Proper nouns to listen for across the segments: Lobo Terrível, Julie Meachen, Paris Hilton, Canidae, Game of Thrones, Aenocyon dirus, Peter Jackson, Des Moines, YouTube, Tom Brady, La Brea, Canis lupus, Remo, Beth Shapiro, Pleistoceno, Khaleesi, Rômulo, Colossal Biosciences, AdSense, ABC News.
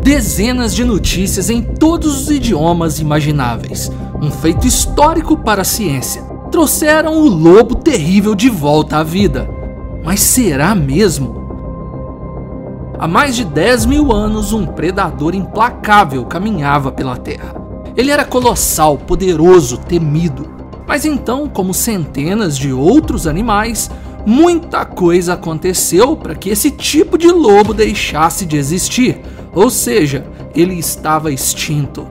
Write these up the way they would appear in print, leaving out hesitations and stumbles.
Dezenas de notícias em todos os idiomas imagináveis, um feito histórico para a ciência, trouxeram o Lobo Terrível de volta à vida. Mas será mesmo? Há mais de 10 mil anos, um predador implacável caminhava pela Terra. Ele era colossal, poderoso, temido. Mas então, como centenas de outros animais, muita coisa aconteceu para que esse tipo de lobo deixasse de existir, ou seja, ele estava extinto.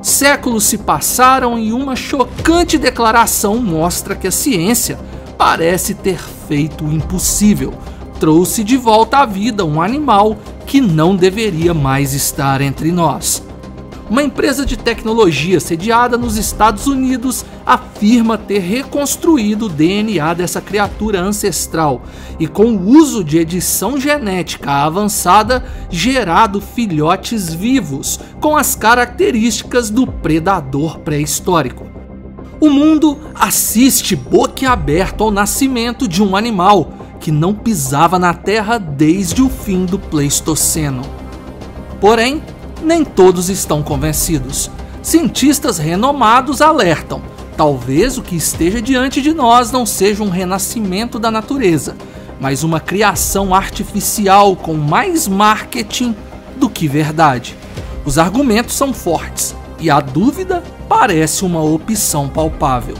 Séculos se passaram e uma chocante declaração mostra que a ciência parece ter feito o impossível. Trouxe de volta à vida um animal que não deveria mais estar entre nós. Uma empresa de tecnologia sediada nos Estados Unidos afirma ter reconstruído o DNA dessa criatura ancestral e, com o uso de edição genética avançada, gerado filhotes vivos com as características do predador pré-histórico. O mundo assiste boquiaberto ao nascimento de um animal que não pisava na Terra desde o fim do Pleistoceno. Porém, nem todos estão convencidos. Cientistas renomados alertam: talvez o que esteja diante de nós não seja um renascimento da natureza, mas uma criação artificial com mais marketing do que verdade. Os argumentos são fortes e a dúvida parece uma opção palpável.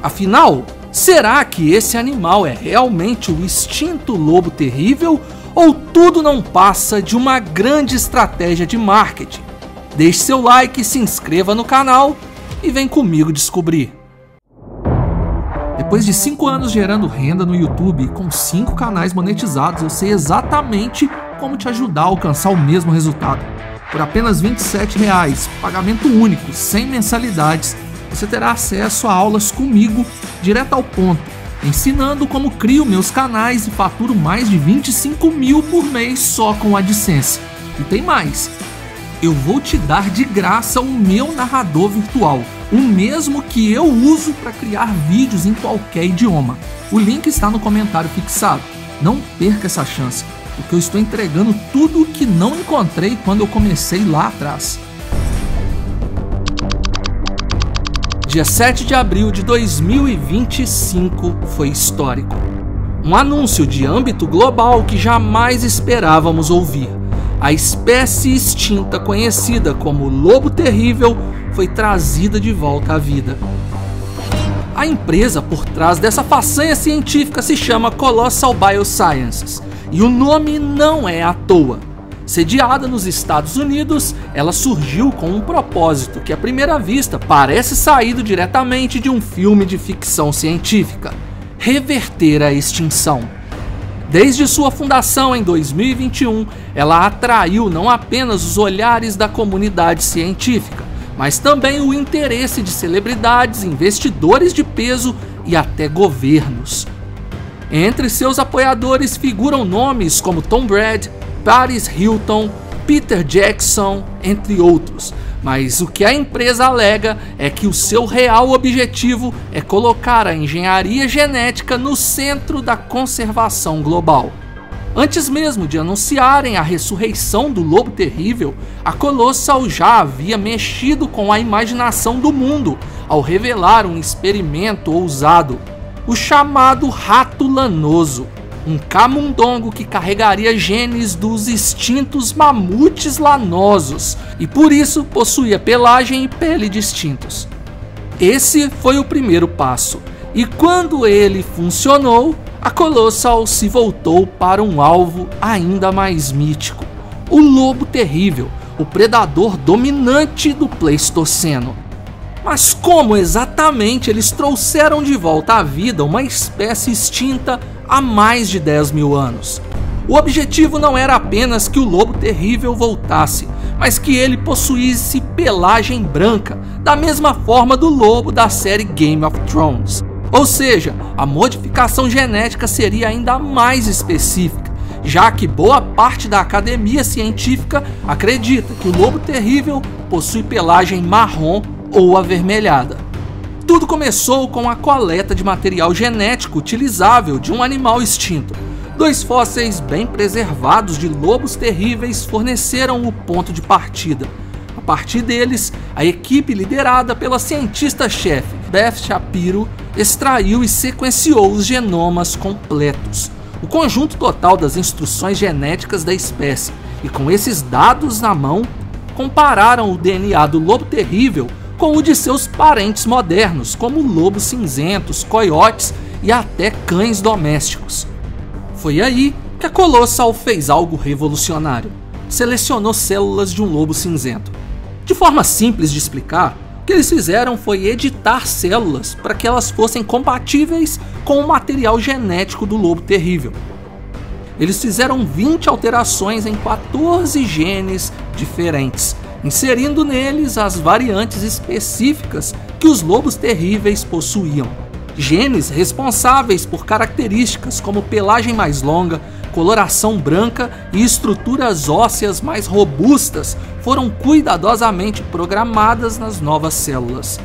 Afinal, será que esse animal é realmente o extinto Lobo Terrível ou tudo não passa de uma grande estratégia de marketing? Deixe seu like, se inscreva no canal e vem comigo descobrir. Depois de 5 anos gerando renda no YouTube, com 5 canais monetizados, eu sei exatamente como te ajudar a alcançar o mesmo resultado. Por apenas R$ 27,00, pagamento único, sem mensalidades, você terá acesso a aulas comigo, direto ao ponto, ensinando como crio meus canais e faturo mais de 25 mil por mês só com a AdSense. E tem mais! Eu vou te dar de graça o meu narrador virtual, o mesmo que eu uso para criar vídeos em qualquer idioma. O link está no comentário fixado. Não perca essa chance, porque eu estou entregando tudo o que não encontrei quando eu comecei lá atrás. Dia 7 de abril de 2025 foi histórico. Um anúncio de âmbito global que jamais esperávamos ouvir. A espécie extinta conhecida como Lobo Terrível foi trazida de volta à vida. A empresa por trás dessa façanha científica se chama Colossal Biosciences, e o nome não é à toa. Sediada nos Estados Unidos, ela surgiu com um propósito que à primeira vista parece saído diretamente de um filme de ficção científica: reverter a extinção. Desde sua fundação em 2021, ela atraiu não apenas os olhares da comunidade científica, mas também o interesse de celebridades, investidores de peso e até governos. Entre seus apoiadores figuram nomes como Tom Brady, Paris Hilton, Peter Jackson, entre outros. Mas o que a empresa alega é que o seu real objetivo é colocar a engenharia genética no centro da conservação global. Antes mesmo de anunciarem a ressurreição do Lobo Terrível, a Colossal já havia mexido com a imaginação do mundo ao revelar um experimento ousado, o chamado rato lanoso. Um camundongo que carregaria genes dos extintos mamutes lanosos e por isso possuía pelagem e pele distintos. Esse foi o primeiro passo, e quando ele funcionou, a Colossal se voltou para um alvo ainda mais mítico: o Lobo Terrível, o predador dominante do Pleistoceno. Mas como exatamente eles trouxeram de volta à vida uma espécie extinta há mais de 10 mil anos? O objetivo não era apenas que o Lobo Terrível voltasse, mas que ele possuísse pelagem branca, da mesma forma do lobo da série Game of Thrones. Ou seja, a modificação genética seria ainda mais específica, já que boa parte da academia científica acredita que o Lobo Terrível possui pelagem marrom ou avermelhada. Tudo começou com a coleta de material genético utilizável de um animal extinto. Dois fósseis bem preservados de lobos terríveis forneceram o ponto de partida. A partir deles, a equipe liderada pela cientista-chefe Beth Shapiro extraiu e sequenciou os genomas completos, o conjunto total das instruções genéticas da espécie, e com esses dados na mão, compararam o DNA do lobo terrível com o de seus parentes modernos, como lobos cinzentos, coiotes e até cães domésticos. Foi aí que a Colossal fez algo revolucionário. Selecionou células de um lobo cinzento. De forma simples de explicar, o que eles fizeram foi editar células para que elas fossem compatíveis com o material genético do lobo terrível. Eles fizeram 20 alterações em 14 genes diferentes, inserindo neles as variantes específicas que os lobos terríveis possuíam. Genes responsáveis por características como pelagem mais longa, coloração branca e estruturas ósseas mais robustas foram cuidadosamente programadas nas novas células.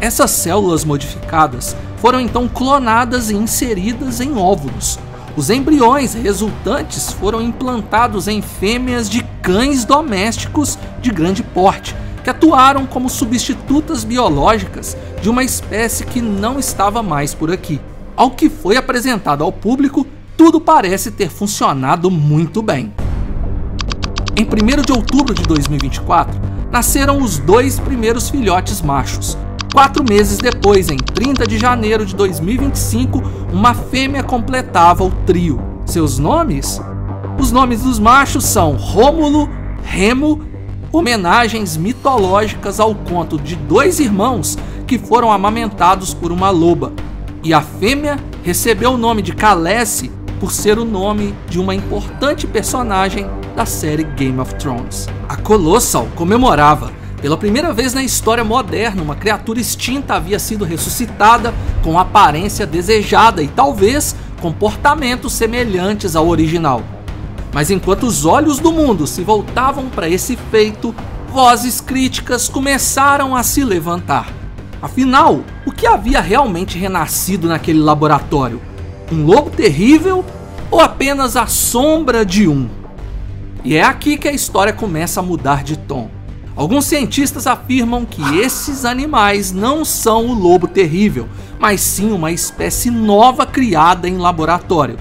Essas células modificadas foram então clonadas e inseridas em óvulos. Os embriões resultantes foram implantados em fêmeas de cães domésticos de grande porte, que atuaram como substitutas biológicas de uma espécie que não estava mais por aqui. Ao que foi apresentado ao público, tudo parece ter funcionado muito bem. Em 1º de outubro de 2024, nasceram os dois primeiros filhotes machos. 4 meses depois, em 30 de janeiro de 2025, uma fêmea completava o trio. Seus nomes? Os nomes dos machos são Rômulo, Remo, homenagens mitológicas ao conto de dois irmãos que foram amamentados por uma loba, e a fêmea recebeu o nome de Khaleesi por ser o nome de uma importante personagem da série Game of Thrones. A Colossal comemorava. Pela primeira vez na história moderna, uma criatura extinta havia sido ressuscitada com a aparência desejada e talvez comportamentos semelhantes ao original. Mas enquanto os olhos do mundo se voltavam para esse feito, vozes críticas começaram a se levantar. Afinal, o que havia realmente renascido naquele laboratório? Um lobo terrível ou apenas a sombra de um? E é aqui que a história começa a mudar de tom. Alguns cientistas afirmam que esses animais não são o lobo terrível, mas sim uma espécie nova criada em laboratório.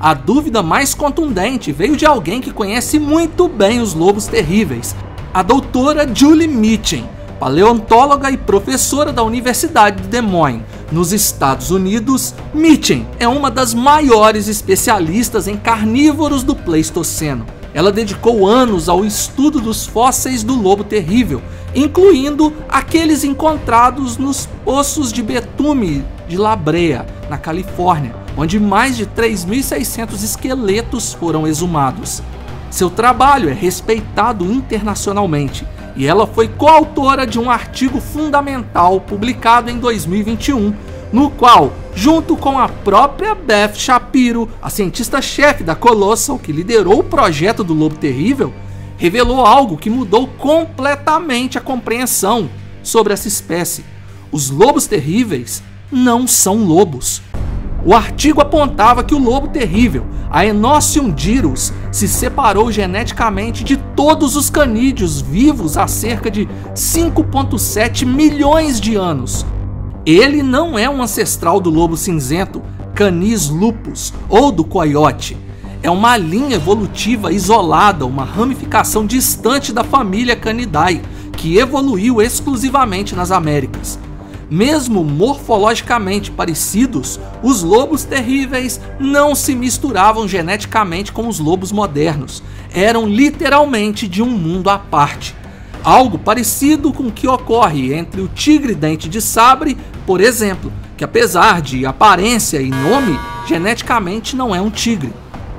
A dúvida mais contundente veio de alguém que conhece muito bem os lobos terríveis, a doutora Julie Meachen, paleontóloga e professora da Universidade de Des Moines, nos Estados Unidos. Meachen é uma das maiores especialistas em carnívoros do Pleistoceno. Ela dedicou anos ao estudo dos fósseis do lobo terrível, incluindo aqueles encontrados nos poços de betume de La Brea, na Califórnia, onde mais de 3.600 esqueletos foram exumados. Seu trabalho é respeitado internacionalmente, e ela foi coautora de um artigo fundamental publicado em 2021, no qual, junto com a própria Beth Shapiro, a cientista-chefe da Colossal que liderou o projeto do lobo terrível, revelou algo que mudou completamente a compreensão sobre essa espécie. Os lobos terríveis não são lobos. O artigo apontava que o lobo terrível, Aenocyon dirus, se separou geneticamente de todos os canídeos vivos há cerca de 5,7 milhões de anos. Ele não é um ancestral do lobo cinzento, Canis lupus, ou do coiote. É uma linha evolutiva isolada, uma ramificação distante da família Canidae, que evoluiu exclusivamente nas Américas. Mesmo morfologicamente parecidos, os lobos terríveis não se misturavam geneticamente com os lobos modernos. Eram literalmente de um mundo à parte. Algo parecido com o que ocorre entre o tigre-dente de sabre, por exemplo, que apesar de aparência e nome, geneticamente não é um tigre.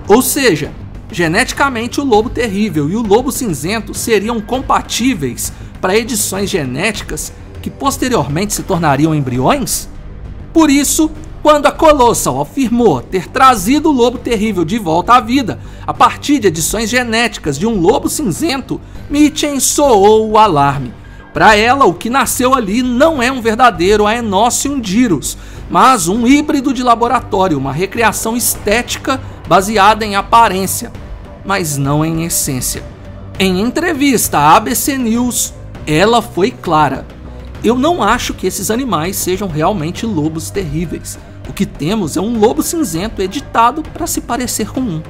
Ou seja, geneticamente o lobo terrível e o lobo cinzento seriam compatíveis para edições genéticas que posteriormente se tornariam embriões? Por isso, quando a Colossal afirmou ter trazido o lobo terrível de volta à vida a partir de edições genéticas de um lobo cinzento, Meachen soou o alarme. Para ela, o que nasceu ali não é um verdadeiro Aenocyon dirus, mas um híbrido de laboratório, uma recriação estética baseada em aparência, mas não em essência. Em entrevista à ABC News, ela foi clara: eu não acho que esses animais sejam realmente lobos terríveis. O que temos é um lobo cinzento editado para se parecer com um.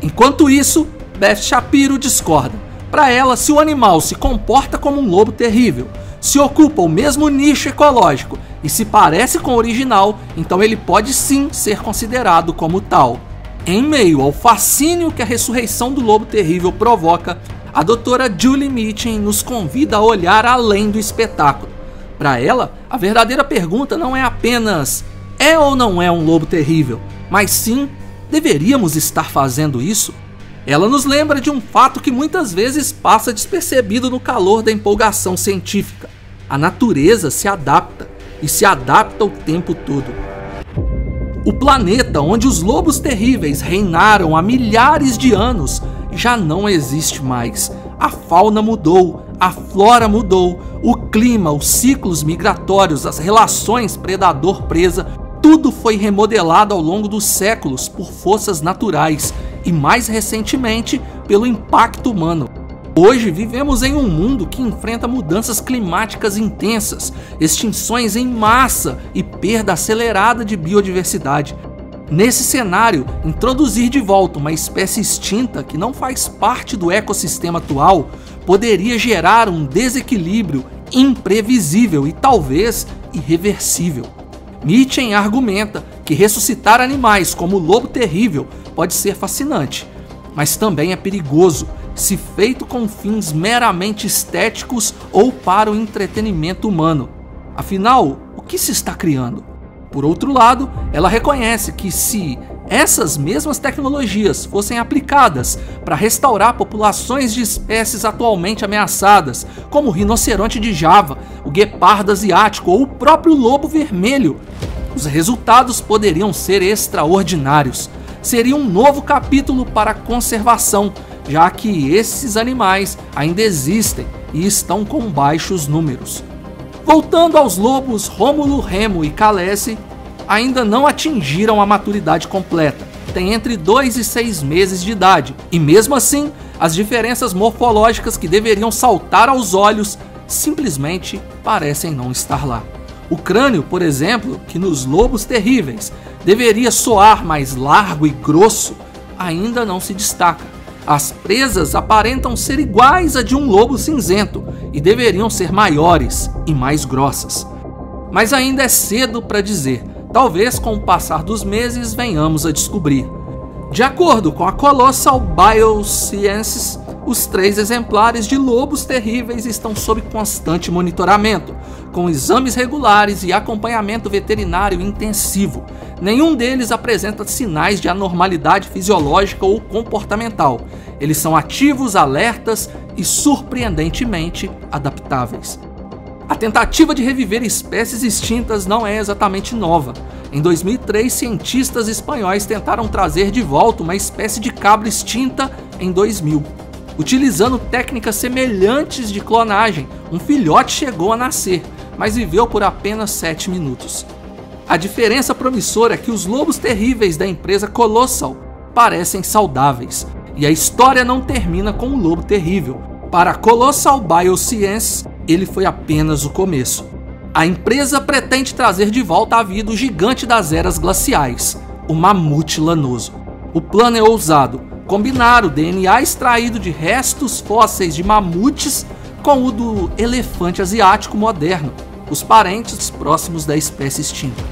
Enquanto isso, Beth Shapiro discorda. Para ela, se o animal se comporta como um lobo terrível, se ocupa o mesmo nicho ecológico e se parece com o original, então ele pode sim ser considerado como tal. Em meio ao fascínio que a ressurreição do lobo terrível provoca, a doutora Julie Meachen nos convida a olhar além do espetáculo. Para ela, a verdadeira pergunta não é apenas é ou não é um lobo terrível, mas sim, deveríamos estar fazendo isso? Ela nos lembra de um fato que muitas vezes passa despercebido no calor da empolgação científica. A natureza se adapta, e se adapta o tempo todo. O planeta onde os lobos terríveis reinaram há milhares de anos já não existe mais. A fauna mudou, a flora mudou, o clima, os ciclos migratórios, as relações predador-presa, tudo foi remodelado ao longo dos séculos por forças naturais e, mais recentemente, pelo impacto humano. Hoje vivemos em um mundo que enfrenta mudanças climáticas intensas, extinções em massa e perda acelerada de biodiversidade. Nesse cenário, introduzir de volta uma espécie extinta que não faz parte do ecossistema atual poderia gerar um desequilíbrio imprevisível e talvez irreversível. Meachen argumenta que ressuscitar animais como o lobo terrível pode ser fascinante, mas também é perigoso se feito com fins meramente estéticos ou para o entretenimento humano. Afinal, o que se está criando? Por outro lado, ela reconhece que se essas mesmas tecnologias fossem aplicadas para restaurar populações de espécies atualmente ameaçadas, como o rinoceronte de Java, o guepardo asiático ou o próprio lobo vermelho, os resultados poderiam ser extraordinários. Seria um novo capítulo para a conservação, já que esses animais ainda existem e estão com baixos números. Voltando aos lobos, Rômulo, Remo e Khaleesi ainda não atingiram a maturidade completa, têm entre 2 e 6 meses de idade, e mesmo assim, as diferenças morfológicas que deveriam saltar aos olhos simplesmente parecem não estar lá. O crânio, por exemplo, que nos lobos terríveis deveria soar mais largo e grosso, ainda não se destaca. As presas aparentam ser iguais a de um lobo cinzento e deveriam ser maiores e mais grossas. Mas ainda é cedo para dizer, talvez com o passar dos meses venhamos a descobrir. De acordo com a Colossal Biosciences, os 3 exemplares de lobos terríveis estão sob constante monitoramento, com exames regulares e acompanhamento veterinário intensivo. Nenhum deles apresenta sinais de anormalidade fisiológica ou comportamental. Eles são ativos, alertas e surpreendentemente adaptáveis. A tentativa de reviver espécies extintas não é exatamente nova. Em 2003, cientistas espanhóis tentaram trazer de volta uma espécie de cabra extinta em 2000. Utilizando técnicas semelhantes de clonagem, um filhote chegou a nascer, mas viveu por apenas 7 minutos. A diferença promissora é que os lobos terríveis da empresa Colossal parecem saudáveis. E a história não termina com o lobo terrível. Para a Colossal Biosciences, ele foi apenas o começo. A empresa pretende trazer de volta à vida o gigante das eras glaciais, o mamute lanoso. O plano é ousado: combinar o DNA extraído de restos fósseis de mamutes com o do elefante asiático moderno, os parentes próximos da espécie extinta.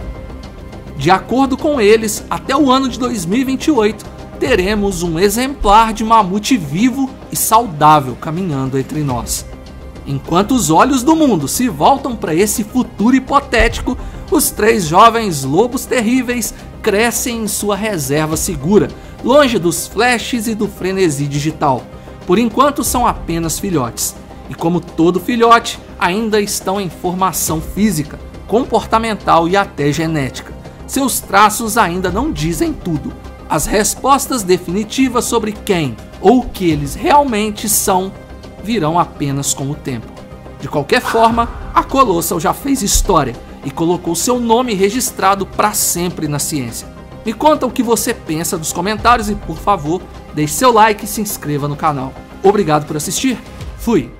De acordo com eles, até o ano de 2028, teremos um exemplar de mamute vivo e saudável caminhando entre nós. Enquanto os olhos do mundo se voltam para esse futuro hipotético, os 3 jovens lobos terríveis crescem em sua reserva segura, longe dos flashes e do frenesi digital. Por enquanto são apenas filhotes, e como todo filhote, ainda estão em formação física, comportamental e até genética. Seus traços ainda não dizem tudo. As respostas definitivas sobre quem ou o que eles realmente são virão apenas com o tempo. De qualquer forma, a Colossal já fez história e colocou seu nome registrado para sempre na ciência. Me conta o que você pensa dos comentários e, por favor, deixe seu like e se inscreva no canal. Obrigado por assistir. Fui!